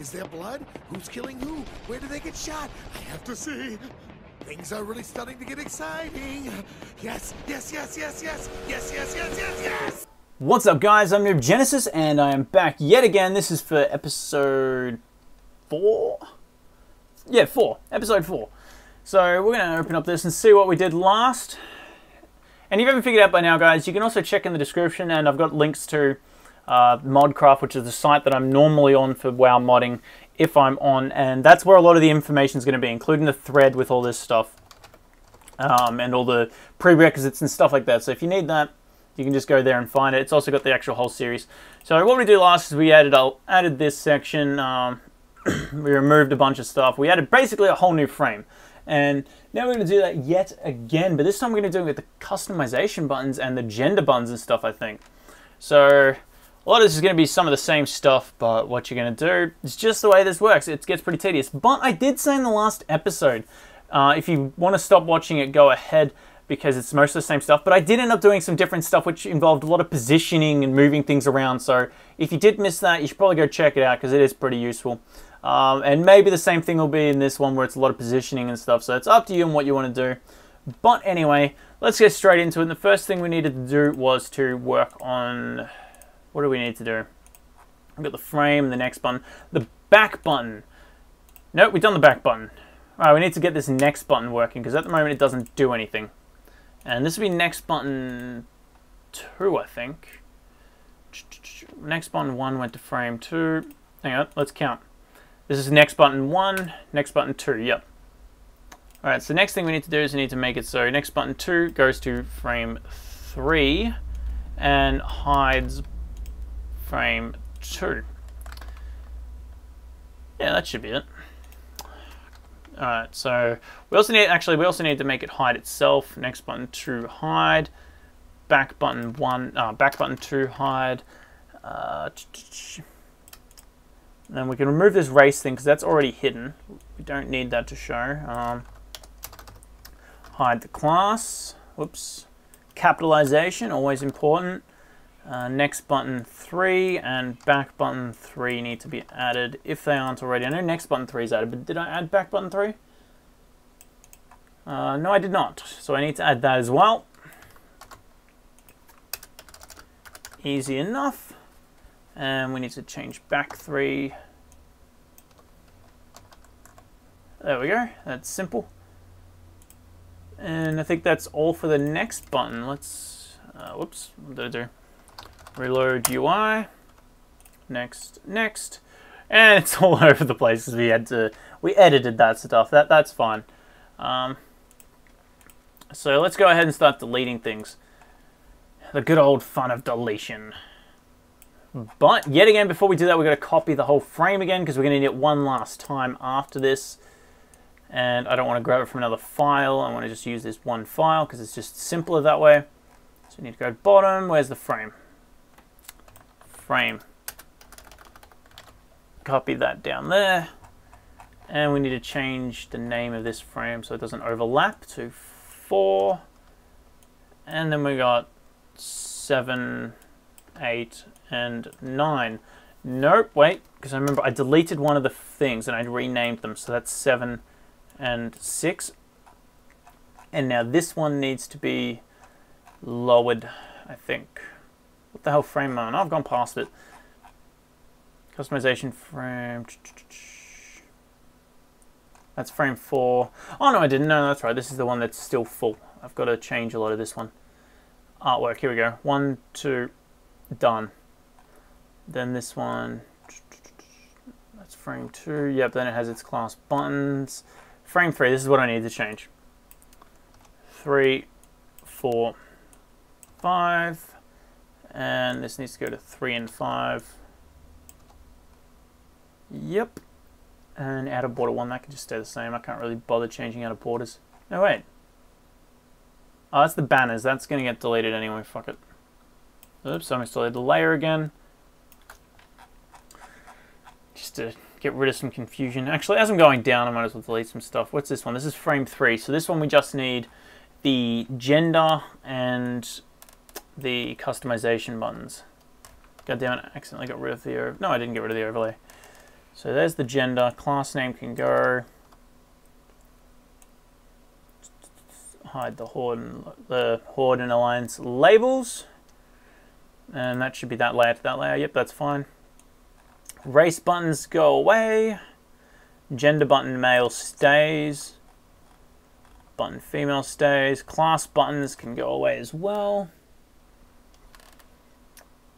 Is there blood? Who's killing who? Where do they get shot? I have to see. Things are really starting to get exciting. Yes, yes, yes, yes, yes, yes, yes, yes, yes, yes. What's up, guys? I'm Noob Genesis, and I am back yet again. This is for episode 4. Yeah, 4. Episode 4. So we're going to open up this and see what we did last. And if you haven't figured out by now, guys, you can also check in the description, and I've got links to ModCraft, which is the site that I'm normally on for WoW modding, if I'm on, and that's where a lot of the information is going to be, including the thread with all this stuff, and all the prerequisites and stuff like that. So if you need that, you can just go there and find it. It's also got the actual whole series. So what we did last is we added this section, we removed a bunch of stuff, we added basically a whole new frame. And now we're going to do that yet again, but this time we're going to do it with the customization buttons and the gender buttons and stuff, I think. So a lot of this is going to be some of the same stuff, but what you're going to do is just the way this works. It gets pretty tedious. But I did say in the last episode, if you want to stop watching it, go ahead, because it's most of the same stuff. But I did end up doing some different stuff, which involved a lot of positioning and moving things around. So if you did miss that, you should probably go check it out, because it is pretty useful. And maybe the same thing will be in this one, where it's a lot of positioning and stuff. So it's up to you and what you want to do. But anyway, let's get straight into it. And the first thing we needed to do was to work on... What do we need to do? We've got the frame, the next button. The back button. Nope, we've done the back button. All right, we need to get this next button working, because at the moment it doesn't do anything. And this will be next button 2, I think. Next button 1 went to frame 2. Hang on, let's count. This is next button 1, next button 2, yep. All right, so the next thing we need to do is we need to make it so next button 2 goes to frame 3 and hides frame 2. Yeah, that should be it. All right, so we also need to make it hide itself. Next button 2 hide, back button 1, back button 2 hide. Then we can remove this race thing, because that's already hidden. We don't need that to show. Hide the class. Whoops. Capitalization, always important. Next button 3 and back button 3 need to be added if they aren't already. I know next button 3 is added, but did I add back button 3? No, I did not. So I need to add that as well. Easy enough. And we need to change back 3. There we go. That's simple. And I think that's all for the next button. Let's, whoops, what did I do? Reload UI, next, and it's all over the place because we edited that stuff. That's fine. So let's go ahead and start deleting things. The good old fun of deletion. But yet again, before we do that, we're going to copy the whole frame again, because we're going to need it one last time after this. And I don't want to grab it from another file. I want to just use this one file because it's just simpler that way. So we need to go to bottom. Where's the frame? Frame. Copy that down there, and we need to change the name of this frame so it doesn't overlap to 4, and then we got 7, 8, and 9. Nope, wait, because I remember I deleted one of the things and I renamed them, so that's 7 and 6, and now this one needs to be lowered, I think. What the hell frame on? I've gone past it. Customization frame. That's frame 4. Oh no, I didn't. No, that's right. This is the one that's still full. I've got to change a lot of this one. Artwork. Here we go. 1, 2, done. Then this one. That's frame 2. Yep. Then it has its class buttons. Frame 3. This is what I need to change. 3, 4, 5. And this needs to go to 3 and 5. Yep. And outer border 1, that can just stay the same. I can't really bother changing outer borders. No, wait. Oh, that's the banners. That's going to get deleted anyway. Fuck it. Oops, I'm going to delete the layer again. Just to get rid of some confusion. Actually, as I'm going down, I might as well delete some stuff. What's this one? This is frame 3. So this one we just need the gender and the customization buttons. Goddamn, I accidentally got rid of the overlay. No, I didn't get rid of the overlay. So there's the gender. Class name can go. Hide the horde and alliance labels. And that should be that layer to that layer. Yep, that's fine. Race buttons go away. Gender button male stays. Button female stays. Class buttons can go away as well.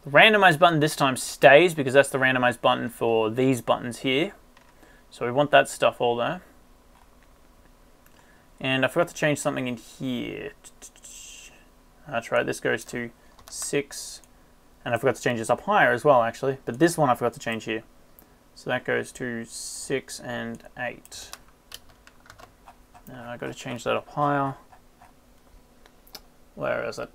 The randomized button this time stays because that's the randomized button for these buttons here. So we want that stuff all there. And I forgot to change something in here. That's right, this goes to 6. And I forgot to change this up higher as well, actually. But this one I forgot to change here. So that goes to 6 and 8. Now I've got to change that up higher. Where is it?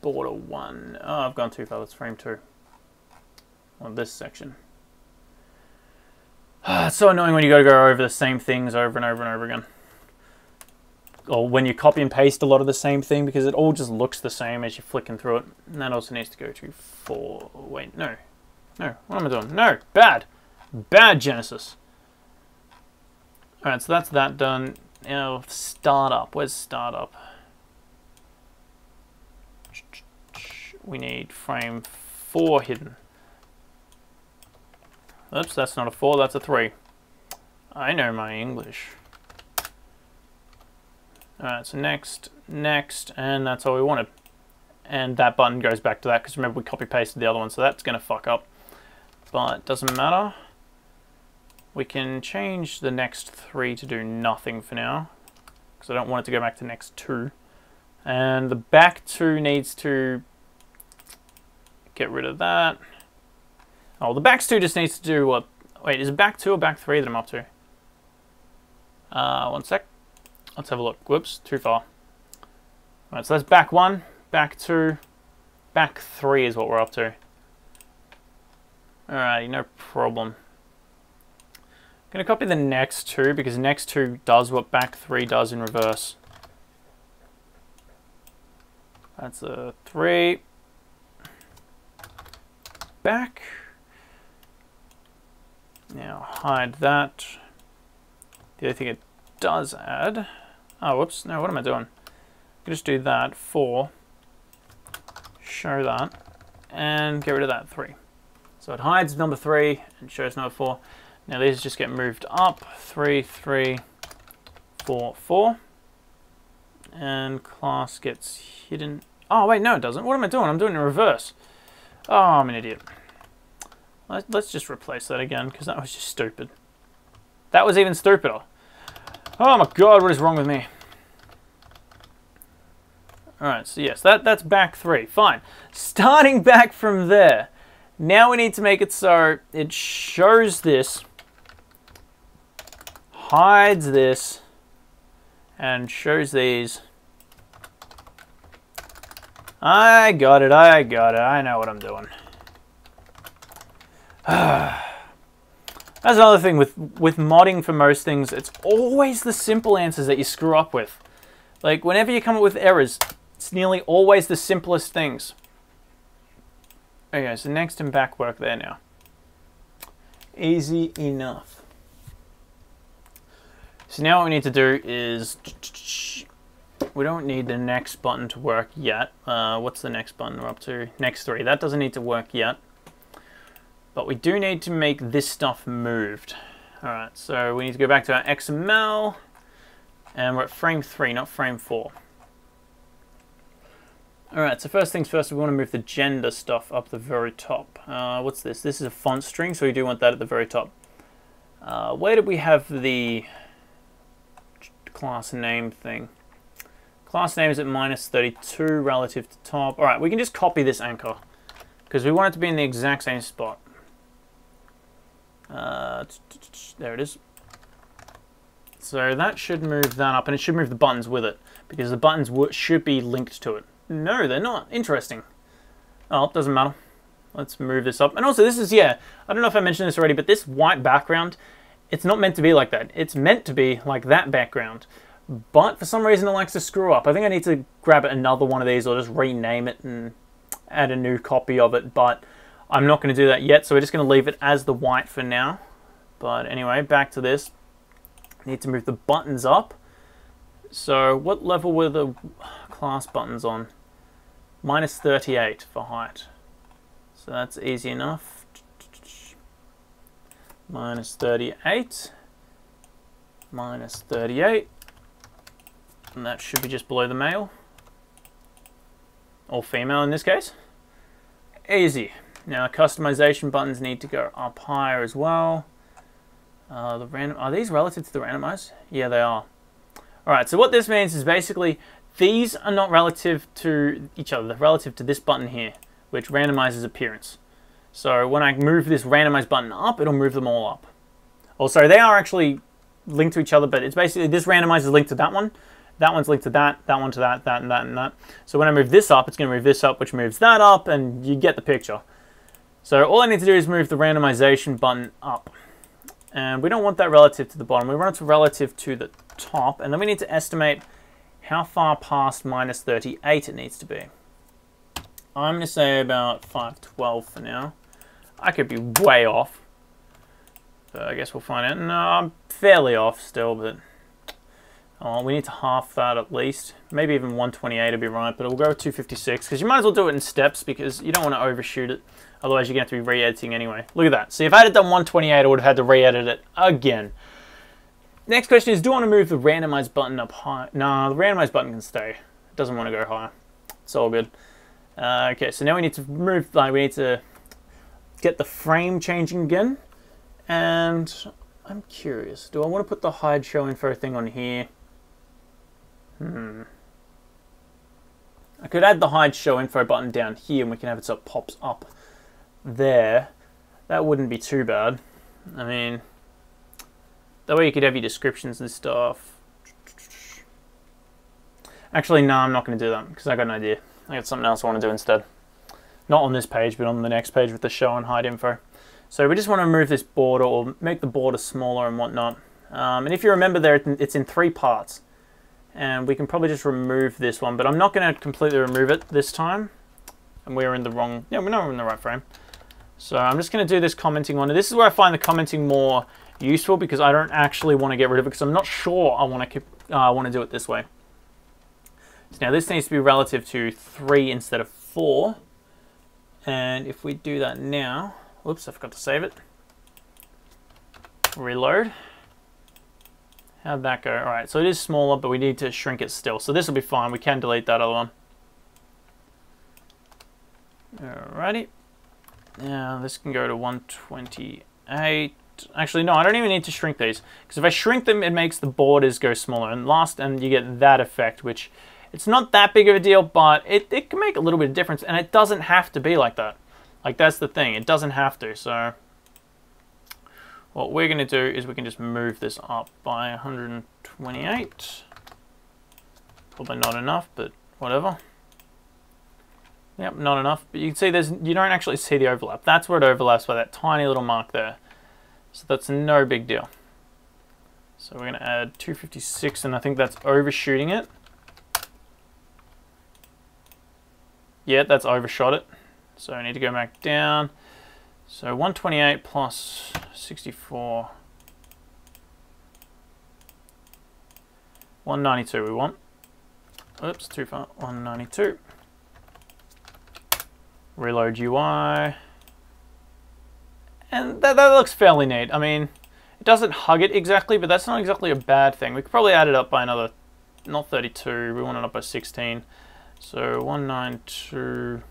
Border 1. Oh, I've gone too far. That's frame 2. On this section. It's so annoying when you got to go over the same things over and over and over again. Or when you copy and paste a lot of the same thing, because it all just looks the same as you're flicking through it. And that also needs to go to 4. Wait, no. No, what am I doing? No, bad. Bad Genesis. Alright, so that's that done. Now, startup. Where's startup? We need frame 4 hidden. Oops, that's not a 4, that's a 3. I know my English. Alright, so next, and that's all we wanted. And that button goes back to that, because remember we copy-pasted the other one, so that's going to fuck up. But it doesn't matter. We can change the next 3 to do nothing for now, because I don't want it to go back to next 2. And the back 2 needs to get rid of that. Oh, the back 2 just needs to do what? Wait, is it back 2 or back 3 that I'm up to? One sec. Let's have a look. Whoops, too far. Alright, so that's back 1, back 2, back 3 is what we're up to. Alrighty, no problem. I'm going to copy the next 2 because next 2 does what back 3 does in reverse. That's a 3. Back. Now hide that. The other thing it does add. Oh, whoops. No, what am I doing? I can just do that. 4. Show that. And get rid of that 3. So it hides number 3 and shows number 4. Now these just get moved up. 3, 3, 4, 4. And class gets hidden. Oh, wait, no, it doesn't. What am I doing? I'm doing it in reverse. Oh, I'm an idiot. Let's just replace that again, because that was just stupid. That was even stupider. Oh my god, what is wrong with me? Alright, so yes, that's back 3. Fine. Starting back from there, now we need to make it so it shows this, hides this, and shows these. I got it. I know what I'm doing. That's another thing with modding for most things, it's always the simple answers that you screw up with. Like, whenever you come up with errors, it's nearly always the simplest things. Okay, so next and back work there now. Easy enough. So now what we need to do is... we don't need the next button to work yet. What's the next button we're up to? Next 3. That doesn't need to work yet. But we do need to make this stuff moved. Alright, so we need to go back to our XML. And we're at frame 3, not frame 4. Alright, so first things first, we want to move the gender stuff up the very top. What's this? This is a font string, so we do want that at the very top. Where did we have the class name thing? Class name is at -32 relative to top. Alright, we can just copy this anchor, because we want it to be in the exact same spot. There it is. So that should move that up, and it should move the buttons with it, because the buttons should be linked to it. No, they're not. Interesting. Oh, it doesn't matter. Let's move this up. And also this is, yeah, I don't know if I mentioned this already, but this white background, it's not meant to be like that. It's meant to be like that background. But for some reason it likes to screw up. I think I need to grab another one of these or just rename it and add a new copy of it. But I'm not going to do that yet, so we're just going to leave it as the white for now. But anyway, back to this. Need to move the buttons up. So what level were the class buttons on? Minus 38 for height. So that's easy enough. Minus 38. Minus 38. And that should be just below the male. Or female in this case. Easy. Now customization buttons need to go up higher as well. The random, are these relative to the randomized? Yeah, they are. Alright, so what this means is basically these are not relative to each other. They're relative to this button here, which randomizes appearance. So when I move this randomized button up, it'll move them all up. Also, they are actually linked to each other, but it's basically this randomized is linked to that one. That one's linked to that one to that, and that, and that. So when I move this up, it's going to move this up, which moves that up, and you get the picture. So all I need to do is move the randomization button up. And we don't want that relative to the bottom. We want it relative to the top. And then we need to estimate how far past minus 38 it needs to be. I'm going to say about 512 for now. I could be way off. But I guess we'll find out. No, I'm fairly off still, but... oh, we need to half that at least. Maybe even 128 would be right, but we'll go with 256 because you might as well do it in steps because you don't want to overshoot it. Otherwise, you're going to have to be re-editing anyway. Look at that. So if I had done 128, I would have had to re-edit it again. Next question is, do I want to move the randomized button up high? Nah, the randomized button can stay. It doesn't want to go higher. It's all good. Okay, so now we need to move, we need to get the frame changing again. And I'm curious, do I want to put the hide show info thing on here? I could add the hide show info button down here and we can have it so it pops up there. That wouldn't be too bad. I mean, that way you could have your descriptions and stuff. Actually, no, I'm not going to do that because I got an idea. I got something else I want to do instead. Not on this page, but on the next page with the show and hide info. So we just want to remove this border or make the border smaller and whatnot. And if you remember there, it's in three parts. And we can probably just remove this one, but I'm not going to completely remove it this time. And we're in the wrong, yeah, we're not in the right frame. So I'm just going to do this commenting one. And this is where I find the commenting more useful because I don't actually want to get rid of it because I'm not sure I want to keep, I want to do it this way. So now this needs to be relative to 3 instead of 4. And if we do that now, whoops, I forgot to save it. Reload. How'd that go? All right, so it is smaller, but we need to shrink it still. So this will be fine. We can delete that other one. Alrighty. Now this can go to 128. Actually, no, I don't even need to shrink these because if I shrink them, it makes the borders go smaller. And last, and you get that effect, which it's not that big of a deal, but it can make a little bit of difference. And it doesn't have to be like that. Like that's the thing. It doesn't have to. So. What we're going to do is we can just move this up by 128. Probably not enough, but whatever. Yep, not enough. But you can see there's, you don't actually see the overlap. That's where it overlaps by that tiny little mark there. So that's no big deal. So we're going to add 256, and I think that's overshooting it. Yeah, that's overshot it. So I need to go back down. So 128 plus 64, 192 we want. Oops, too far, 192. Reload UI. And that looks fairly neat. I mean, it doesn't hug it exactly, but that's not exactly a bad thing. We could probably add it up by another, not 32, we want it up by 16. So 192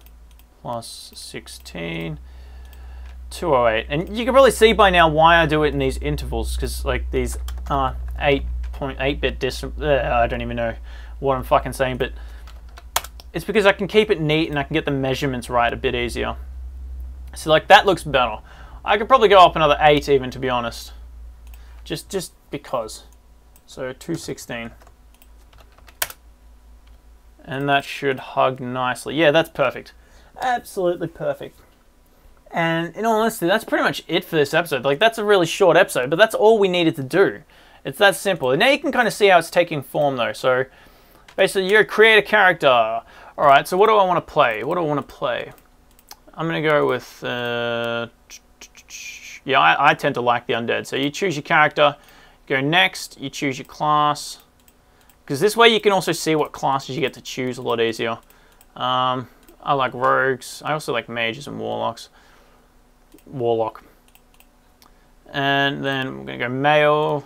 plus 16. 208, and you can probably see by now why I do it in these intervals, because like these 8.8-bit distance, I don't even know what I'm fucking saying, but it's because I can keep it neat and I can get the measurements right a bit easier. So like that looks better. I could probably go up another 8 even, to be honest, just because. So 216, and that should hug nicely. Yeah, that's perfect, absolutely perfect. And in all honesty, that's pretty much it for this episode. Like, that's a really short episode, but that's all we needed to do. It's that simple. And now you can kind of see how it's taking form, though. So, basically, you create a character. All right, so what do I want to play? What do I want to play? I'm going to go with... yeah, I tend to like the undead. So you choose your character, go next, you choose your class. Because this way you can also see what classes you get to choose a lot easier. I like rogues. I also like mages and warlocks. Warlock. And then we're going to go male.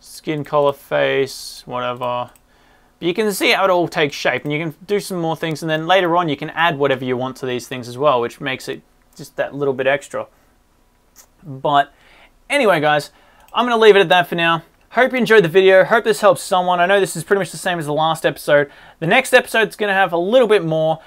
Skin color, face, whatever. But you can see how it all takes shape, and you can do some more things, and then later on you can add whatever you want to these things as well, which makes it just that little bit extra. But anyway, guys, I'm going to leave it at that for now. Hope you enjoyed the video. Hope this helps someone. I know this is pretty much the same as the last episode. The next episode's going to have a little bit more.